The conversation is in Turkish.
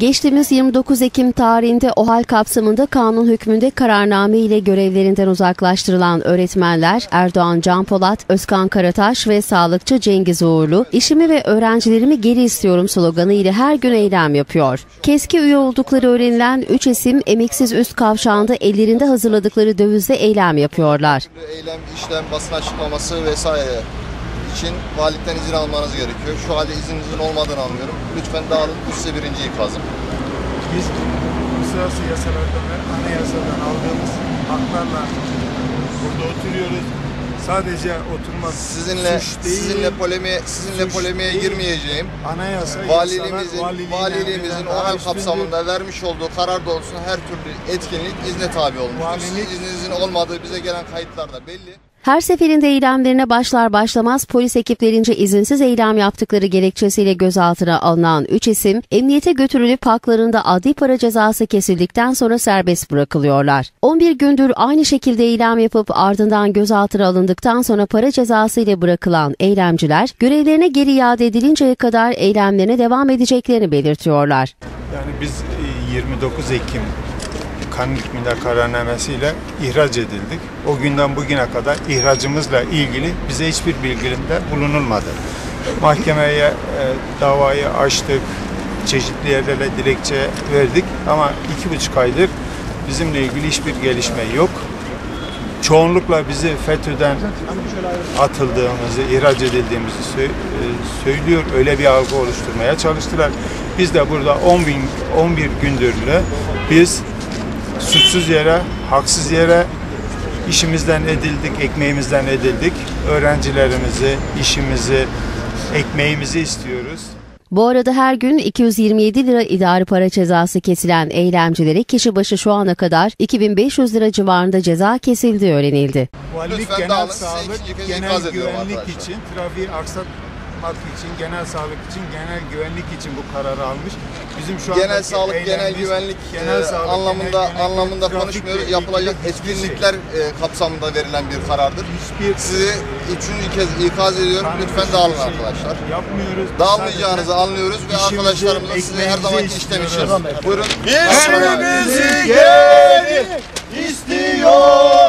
Geçtiğimiz 29 Ekim tarihinde OHAL kapsamında kanun hükmünde kararname ile görevlerinden uzaklaştırılan öğretmenler Erdoğan Canpolat, Özkan Karataş ve sağlıkçı Cengiz Uğurlu, "İşimi ve öğrencilerimi geri istiyorum" sloganı ile her gün eylem yapıyor. KESK'e üye oldukları öğrenilen 3 isim emeksiz üst kavşağında ellerinde hazırladıkları dövizle eylem yapıyorlar. Eylem, işlem, basın açıklaması vesaire için valilikten izin almanız gerekiyor. Şu halde izninizin olmadığını anlıyorum. Lütfen dağılın, bu size birinci ikazım. Biz uluslararası yasalardan ve anayasadan aldığımız haklarla burada oturuyoruz. Sadece oturmak sizinle polemiğe girmeyeceğim. Anayasa, valiliğimizin OHAL kapsamında vermiş olduğu karar doğrultusunda her türlü etkinlik izne tabi olmuş. İzninizin olmadığı bize gelen kayıtlarda belli. Her seferinde eylemlerine başlar başlamaz polis ekiplerince izinsiz eylem yaptıkları gerekçesiyle gözaltına alınan 3 isim emniyete götürülüp haklarında adli para cezası kesildikten sonra serbest bırakılıyorlar. 11 gündür aynı şekilde eylem yapıp ardından gözaltına alındıktan sonra para cezası ile bırakılan eylemciler görevlerine geri iade edilinceye kadar eylemlerine devam edeceklerini belirtiyorlar. Yani biz 29 Ekim kanun hükmünde kararnamesiyle ihraç edildik. O günden bugüne kadar ihracımızla ilgili bize hiçbir bildirimde bulunulmadı. Mahkemeye davayı açtık, çeşitli yerlere dilekçe verdik ama 2,5 aydır bizimle ilgili hiçbir gelişme yok. Çoğunlukla bizi FETÖ'den atıldığımızı, ihraç edildiğimizi söylüyor. Öyle bir algı oluşturmaya çalıştılar. Biz de burada 11 gündürlü biz suçsuz yere, haksız yere işimizden edildik, ekmeğimizden edildik. Öğrencilerimizi, işimizi, ekmeğimizi istiyoruz. Bu arada her gün 227 lira idari para cezası kesilen eylemcilere kişi başı şu ana kadar 2500 lira civarında ceza kesildiği öğrenildi. Valilik genel sağlık, genel güvenlik için, trafiği aksatmak için, genel sağlık için, genel güvenlik için bu kararı almış. Bizim şu genel sağlık, genel güvenlik anlamında konuşmuyoruz. Yapılacak etkinlikler kapsamında verilen bir karardır. Sizi 3. kez ikaz ediyorum. Lütfen dağılın arkadaşlar. Dağılmayacağınızı anlıyoruz ve arkadaşlarımızla size her zaman işlemişiz. Buyurun. Biz geri istiyoruz.